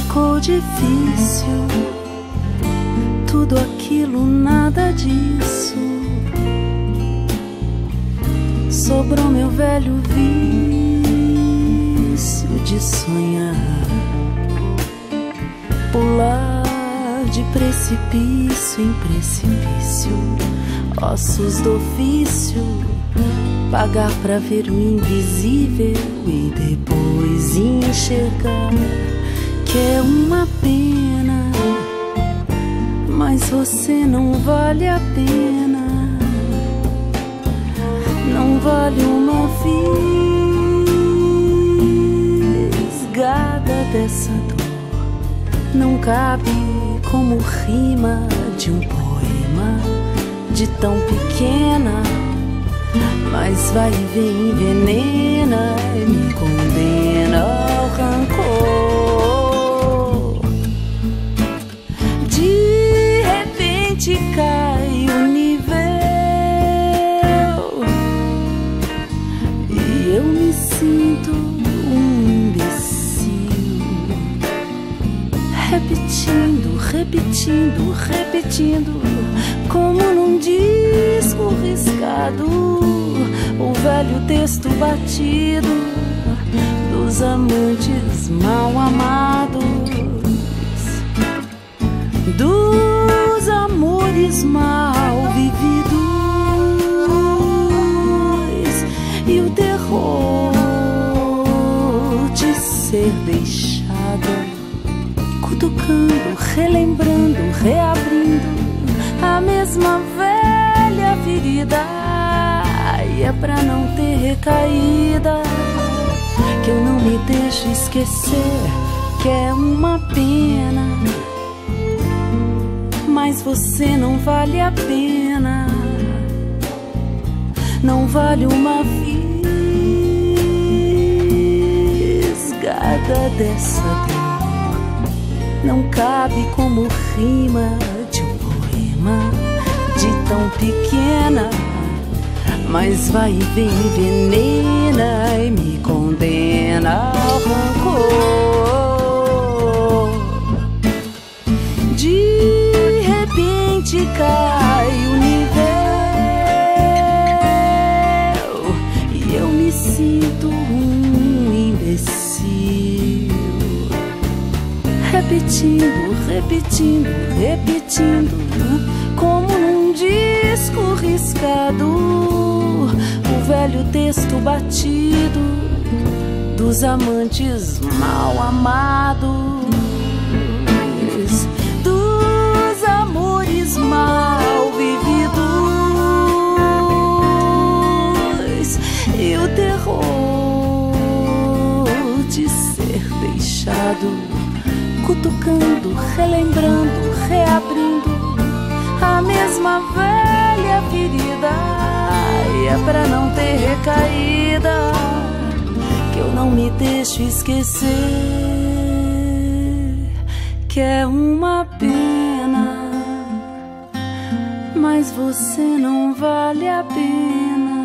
ficou difícil. Tudo aquilo, nada disso. Sobrou meu velho vício de sonhar, pular de precipício em precipício, ossos do ofício, pagar pra ver o invisível e depois enxergar que é uma pena, mas você não vale a pena. Não vale uma fisgada dessa dor. Não cabe como rima de um poema de tão pequena, mas vai e vem, envenena e me condena ao rancor. De repente cai o nível e eu me sinto um imbecil, repetindo, repetindo, repetindo, como num disco riscado, o velho texto batido dos amantes mal amados, dos amores mal vividos, e o terror de ser deixado, cutucando, relembrando, reabrindo a mesma velha ferida. E é pra não ter recaída que eu não me deixo esquecer que é uma pena, mas você não vale a pena. Não vale uma fisgada dessa dor. Não cabe como rima de um poema de tão pequena, mas vai e vem, envenena e me condena ao rancor. De repente cai o nível e eu me sinto um imbecil, repetindo, repetindo, repetindo, como num disco riscado, o velho texto batido dos amantes mal amados, dos amores mal vividos, e o terror de ser deixado, cutucando, relembrando, reabrindo a mesma velha ferida. E é pra não ter recaída que eu não me deixo esquecer que é uma pena, mas você não vale a pena.